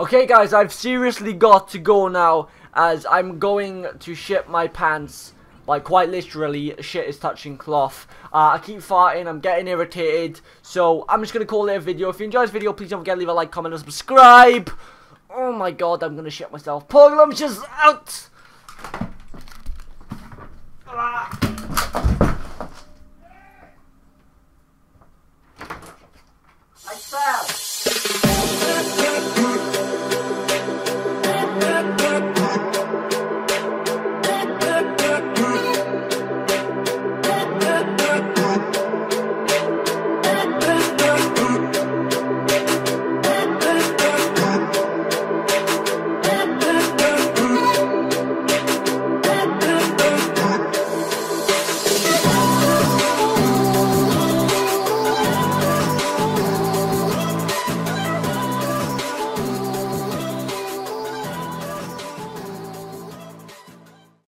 Okay guys, I've seriously got to go now, as I'm going to shit my pants. Like, quite literally, shit is touching cloth. I keep farting, I'm getting irritated, so I'm just going to call it a video. If you enjoyed this video, please don't forget to leave a like, comment, and subscribe. Oh my god, I'm going to shit myself. Poglam's just out!